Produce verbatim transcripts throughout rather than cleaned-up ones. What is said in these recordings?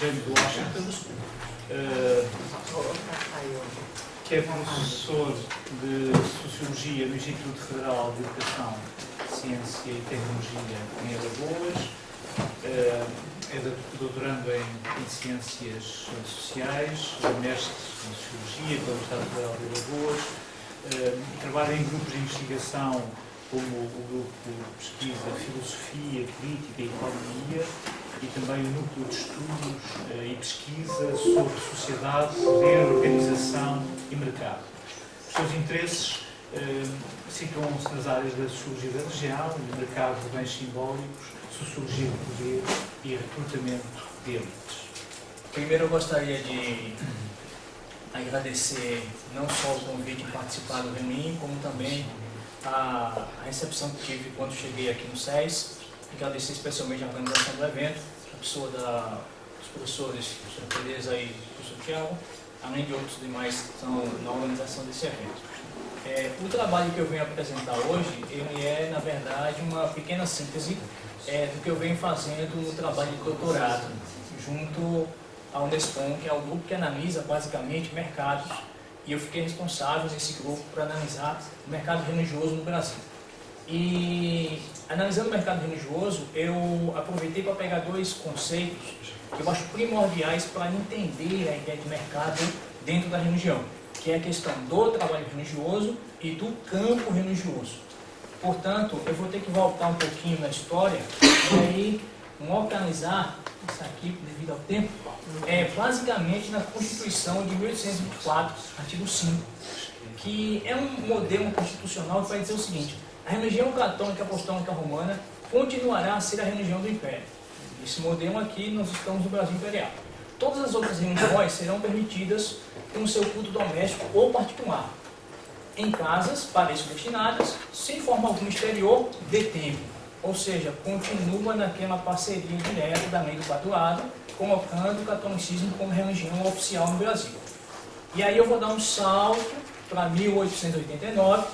James Washington, uh, que é professor de Sociologia no Instituto Federal de Educação, Ciência e Tecnologia em Alagoas, uh, é doutorando em, em Ciências Sociais, mestre em Sociologia pela Universidade Federal de Alagoas, uh, trabalha em grupos de investigação como o Grupo de Pesquisa Filosofia, Crítica e Economia, e também o Núcleo de Estudos e Pesquisa sobre Sociedade, Poder, Organização e Mercado. Os seus interesses eh, situam-se nas áreas da Sociologia da Região, de mercados de bens simbólicos, Sociologia do Poder e recrutamento de elites. Primeiro eu gostaria de agradecer não só o convite de participar do Remin, como também a recepção que tive quando cheguei aqui no S E S. Agradecer especialmente a organização do evento, a pessoa da, dos professores, a professora Tereza e o professor Tiago, além de outros demais que estão na organização desse evento. É, o trabalho que eu venho apresentar hoje, ele é, na verdade, uma pequena síntese é, do que eu venho fazendo no trabalho de doutorado, junto à Unescom, que é o grupo que analisa, basicamente, mercados, e eu fiquei responsável nesse grupo para analisar o mercado religioso no Brasil. E, analisando o mercado religioso, eu aproveitei para pegar dois conceitos que eu acho primordiais para entender a ideia de mercado dentro da religião, que é a questão do trabalho religioso e do campo religioso. Portanto, eu vou ter que voltar um pouquinho na história e aí organizar isso aqui, devido ao tempo, é basicamente na Constituição de mil oitocentos e vinte e quatro, artigo cinco, que é um modelo constitucional que vai dizer o seguinte: a religião católica apostólica romana continuará a ser a religião do Império. Esse modelo aqui, nós estamos no Brasil Imperial. Todas as outras religiões serão permitidas com seu culto doméstico ou particular, em casas, paredes destinadas, sem forma alguma exterior de templo. Ou seja, continua naquela parceria direta da lei do Patriarcado, colocando o catolicismo como religião oficial no Brasil. E aí eu vou dar um salto para mil oitocentos e oitenta e nove,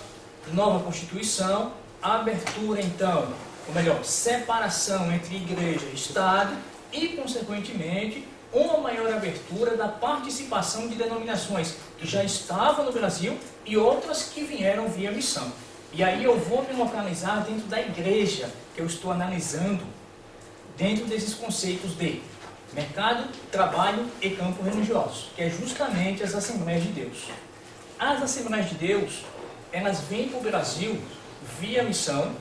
nova Constituição, abertura então, ou melhor, separação entre Igreja e Estado e, consequentemente, uma maior abertura da participação de denominações que já estavam no Brasil e outras que vieram via missão. E aí eu vou me localizar dentro da Igreja, que eu estou analisando dentro desses conceitos de mercado, trabalho e campo religioso, que é justamente as Assembleias de Deus. As Assembleias de Deus, elas vêm para o Brasil via missão.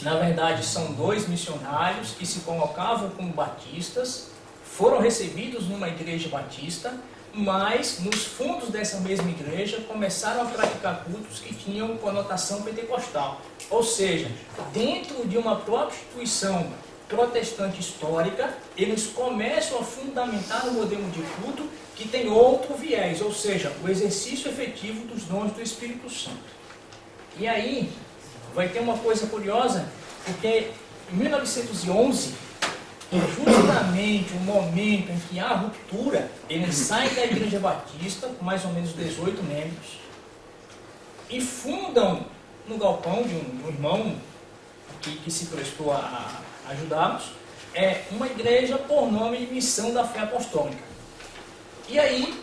Na verdade, são dois missionários que se colocavam como batistas, foram recebidos numa igreja batista, mas nos fundos dessa mesma igreja começaram a praticar cultos que tinham conotação pentecostal. Ou seja, dentro de uma própria instituição protestante histórica, eles começam a fundamentar um modelo de culto que tem outro viés, ou seja, o exercício efetivo dos dons do Espírito Santo. E aí, vai ter uma coisa curiosa, porque em mil novecentos e onze, é justamente o momento em que há a ruptura, ele sai da Igreja Batista, com mais ou menos dezoito membros, e fundam no galpão de um, de um irmão que, que se prestou a, a ajudá-los, é uma igreja por nome de Missão da Fé Apostólica. E aí,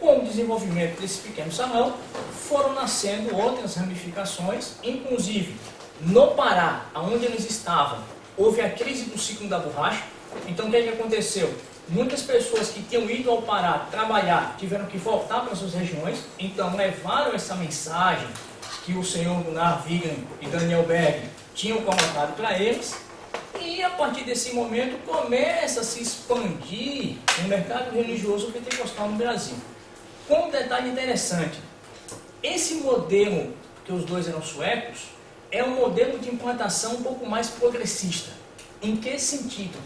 com o desenvolvimento desse pequeno salão, foram nascendo outras ramificações, inclusive no Pará, onde eles estavam, houve a crise do ciclo da borracha. Então o que aconteceu? Muitas pessoas que tinham ido ao Pará trabalhar tiveram que voltar para suas regiões, então levaram essa mensagem que o senhor Gunnar Wigan e Daniel Berg tinham colocado para eles. E a partir desse momento começa a se expandir o mercado religioso pentecostal no Brasil. Com um detalhe interessante, esse modelo, que os dois eram suecos, é um modelo de implantação um pouco mais progressista. Em que sentido?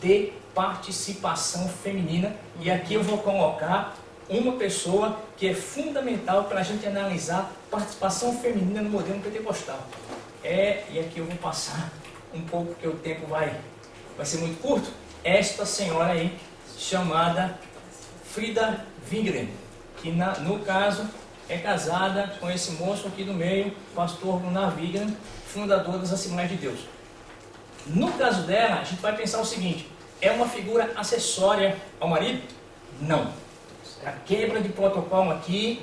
De participação feminina. E aqui eu vou colocar uma pessoa que é fundamental para a gente analisar participação feminina no modelo pentecostal. É, e aqui eu vou passar um pouco, porque o tempo vai, vai ser muito curto. Esta senhora aí, chamada Frida Vingren, que na, no caso é casada com esse moço aqui do meio, pastor Narvigran, fundador das Assembleias de Deus. No caso dela, a gente vai pensar o seguinte: é uma figura acessória ao marido? Não. A quebra de protocolo aqui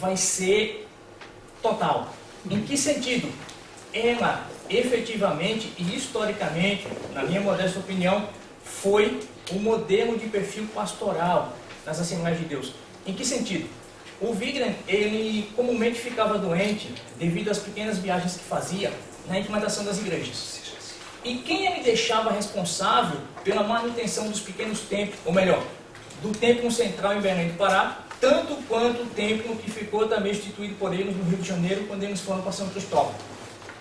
vai ser total. Em que sentido? Ela, efetivamente e historicamente, na minha modesta opinião, foi o modelo de perfil pastoral das Assembleias de Deus. Em que sentido? O Wigner, ele comumente ficava doente devido às pequenas viagens que fazia na implantação das igrejas. E quem ele deixava responsável pela manutenção dos pequenos templos, ou melhor, do templo central em Belém do Pará, tanto quanto o templo que ficou também instituído por eles no Rio de Janeiro, quando eles foram para São Cristóvão?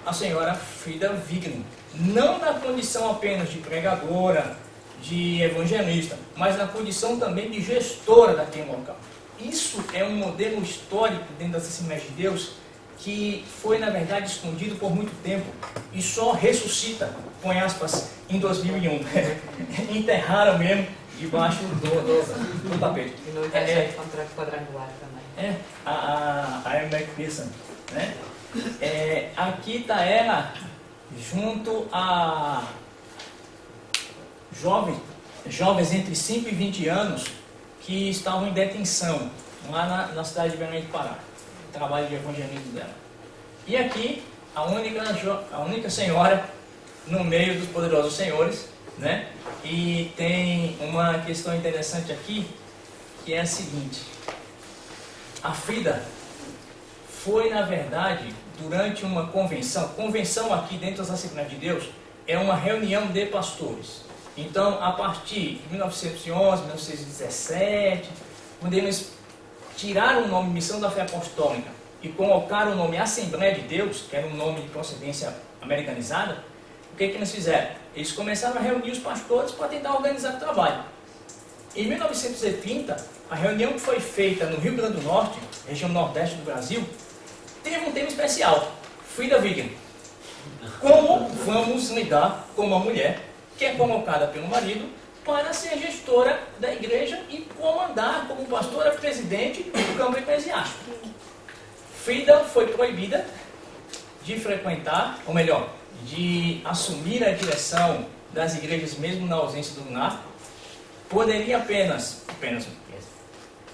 A senhora Frida Vingren, não na condição apenas de pregadora, de evangelista, mas na condição também de gestora daquele local. Isso é um modelo histórico dentro das Assembleias de Deus que foi, na verdade, escondido por muito tempo e só ressuscita, com aspas, em dois mil e um. Enterraram mesmo debaixo do, do, do tapete. E não encaixaram é, contrato quadrangular também. É, a, a, a McPherson, né? É, aqui está ela junto a jovens, jovens entre cinco e vinte anos que estavam em detenção lá na, na cidade de Belém do Pará, trabalho de evangelismo dela. E aqui a única, a única senhora no meio dos poderosos senhores, né? E tem uma questão interessante aqui, que é a seguinte: a Frida foi, na verdade, durante uma convenção, convenção aqui dentro das Assembleias de Deus é uma reunião de pastores. Então, a partir de mil novecentos e onze, mil novecentos e dezessete, quando eles tiraram o nome Missão da Fé Apostólica e colocaram o nome Assembleia de Deus, que era um nome de procedência americanizada, o que, que eles fizeram? Eles começaram a reunir os pastores para tentar organizar o trabalho. Em mil novecentos e trinta, a reunião que foi feita no Rio Grande do Norte, região nordeste do Brasil, teve um tema especial: Frida Vingren. Como vamos lidar com uma mulher que é convocada pelo marido para ser gestora da igreja e comandar como pastora presidente do campo eclesiástico? Frida foi proibida de frequentar, ou melhor, de assumir a direção das igrejas mesmo na ausência do Gunnar. Poderia apenas, apenas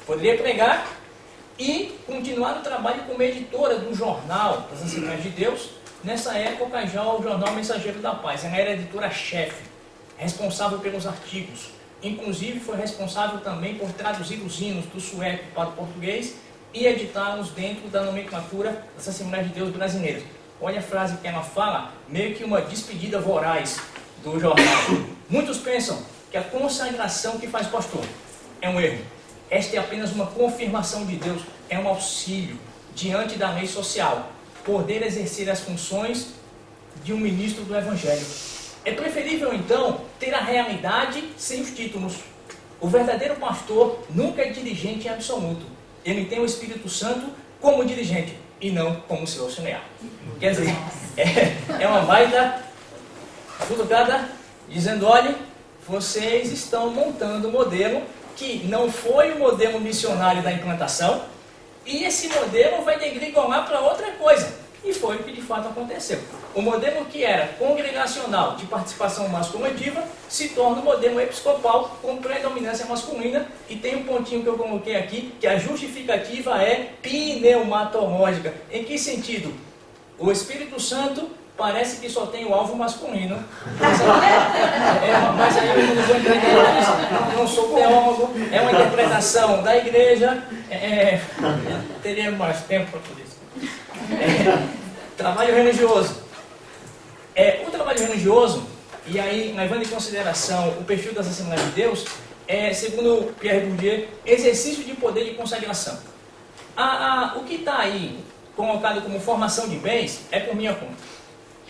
poderia pregar e continuar o trabalho como editora do jornal das Assembleias de Deus. Nessa época já o jornal Mensageiro da Paz, ela era editora-chefe, responsável pelos artigos, inclusive foi responsável também por traduzir os hinos do sueco para o português e editá-los dentro da nomenclatura das Assembleias de Deus brasileiras. Olha a frase que ela fala, meio que uma despedida voraz do jornal. Muitos pensam que a consagração que faz pastor é um erro. Esta é apenas uma confirmação de Deus, é um auxílio diante da lei social, poder exercer as funções de um ministro do Evangelho. É preferível, então, ter a realidade sem os títulos. O verdadeiro pastor nunca é dirigente em absoluto. Ele tem o Espírito Santo como dirigente e não como seu auxiliar. Quer dizer, é, é uma baita futucada dizendo: olha, vocês estão montando um modelo que não foi o modelo missionário da implantação e esse modelo vai degringolar para outra coisa. E foi o que de fato aconteceu. O modelo que era congregacional de participação masculativa se torna um modelo episcopal com predominância masculina. E tem um pontinho que eu coloquei aqui, que a justificativa é pneumatológica. Em que sentido? O Espírito Santo parece que só tem o alvo masculino. Mas aí, é uma, mas aí eu não vou entender, não sou teólogo, é uma interpretação da igreja. É, é, teremos mais tempo para tudo isso. É, trabalho religioso. É, o trabalho religioso, e aí levando em consideração o perfil das Assembleias de Deus, é, segundo Pierre Bourdieu, exercício de poder de consagração. A, a, o que está aí colocado como formação de bens é por minha conta.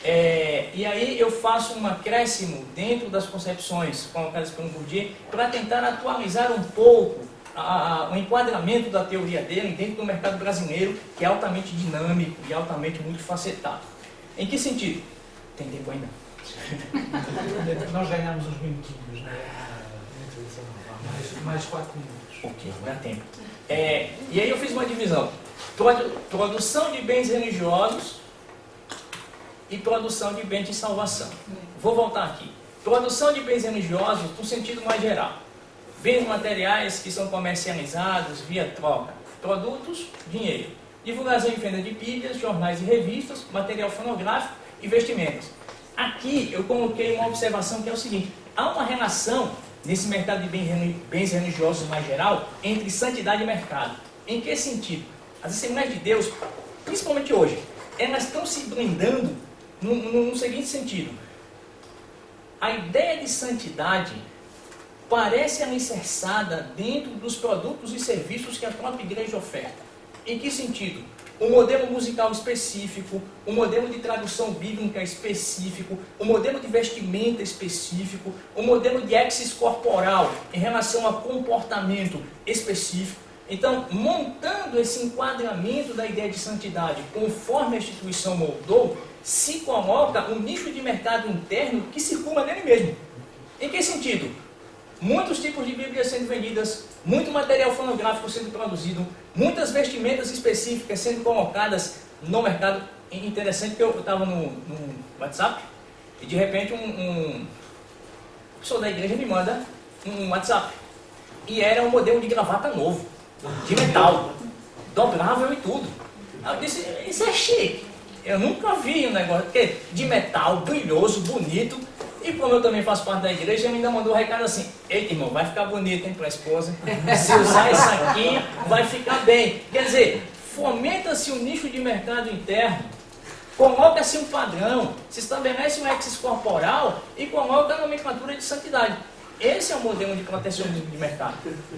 É, e aí eu faço um acréscimo dentro das concepções colocadas pelo Bourdieu para tentar atualizar um pouco o enquadramento da teoria dele dentro do mercado brasileiro, que é altamente dinâmico e altamente multifacetado. Em que sentido? Tem tempo ainda. Nós ganhamos uns minutinhos, né? mais, mais quatro minutos. Ok, dá tempo. É, e aí eu fiz uma divisão: produção de bens religiosos e produção de bens de salvação. Vou voltar aqui. com a adoção de bens religiosos no sentido mais geral, bens materiais que são comercializados via troca, produtos, dinheiro, divulgação e venda de Bíblias, jornais e revistas, material fonográfico e vestimentas. Aqui eu coloquei uma observação que é o seguinte: há uma relação nesse mercado de bens religiosos mais geral entre santidade e mercado. Em que sentido? As Assembleias de Deus, principalmente hoje, elas estão se blindando no, no, no seguinte sentido: a ideia de santidade parece alicerçada dentro dos produtos e serviços que a própria igreja oferta. Em que sentido? Um modelo musical específico, um modelo de tradução bíblica específico, um modelo de vestimenta específico, um modelo de éxis corporal em relação a comportamento específico. Então, montando esse enquadramento da ideia de santidade conforme a instituição moldou, se coloca um nicho de mercado interno que circula nele mesmo. Em que sentido? Muitos tipos de Bíblias sendo vendidas, muito material fonográfico sendo produzido, muitas vestimentas específicas sendo colocadas no mercado. Interessante que eu estava no, no WhatsApp e de repente um, um pessoal da igreja me manda um WhatsApp. E era um modelo de gravata novo, de metal, dobrável e tudo. Aí eu disse, isso é chique. Eu nunca vi um negócio de metal, brilhoso, bonito. E como eu também faço parte da igreja, ele ainda mandou um recado assim: eita, irmão, vai ficar bonito, hein, para a esposa. Se usar isso aqui, vai ficar bem. Quer dizer, fomenta-se um nicho de mercado interno, coloca-se um padrão, se estabelece um éxis corporal e coloca a nomenclatura de santidade. Esse é o modelo de protecionismo de mercado,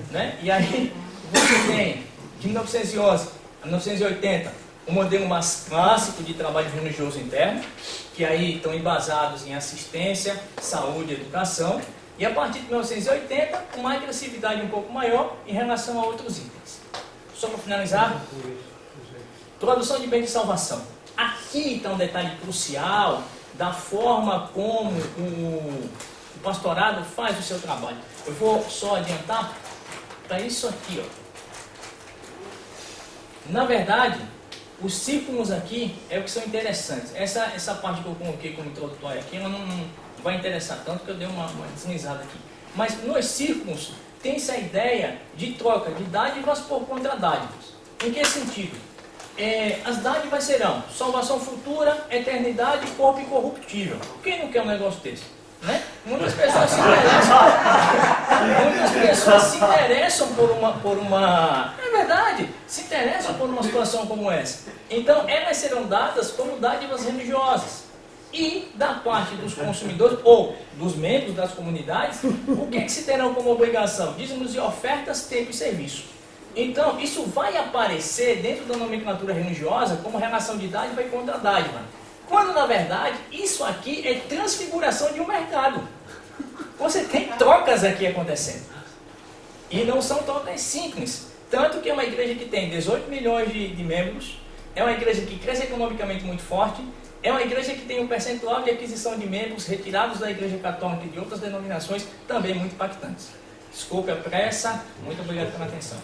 né? E aí, você tem, de mil novecentos e onze a mil novecentos e oitenta, um modelo mais clássico de trabalho religioso interno, que aí estão embasados em assistência, saúde e educação, e a partir de mil novecentos e oitenta, uma agressividade um pouco maior em relação a outros itens. Só para finalizar, produção de bens de salvação. Aqui está um detalhe crucial da forma como o pastorado faz o seu trabalho. Eu vou só adiantar para isso aqui, ó. Na verdade, os círculos aqui é o que são interessantes. Essa, essa parte que eu coloquei como introdutória aqui, ela não, não vai interessar tanto, que eu dei uma, uma deslizada aqui. Mas nos círculos tem-se a ideia de troca de dádivas por contra dádivas. Em que sentido? É, as dádivas serão salvação futura, eternidade, corpo incorruptível. Quem não quer um negócio desse? Né? Muitas pessoas se interessam. Muitas pessoas se interessam por uma... Por uma verdade, se interessam por uma situação como essa. Então, elas serão dadas como dádivas religiosas. E, da parte dos consumidores, ou dos membros das comunidades, o que é que se terão como obrigação? Dízimos e ofertas, tempo e serviço. Então, isso vai aparecer dentro da nomenclatura religiosa como relação de dádiva e contra dádiva. Quando, na verdade, isso aqui é transfiguração de um mercado. Você tem trocas aqui acontecendo. E não são trocas simples. Tanto que é uma igreja que tem dezoito milhões de, de membros, é uma igreja que cresce economicamente muito forte, é uma igreja que tem um percentual de aquisição de membros retirados da igreja católica e de outras denominações também muito impactantes. Desculpe a pressa, muito obrigado pela atenção.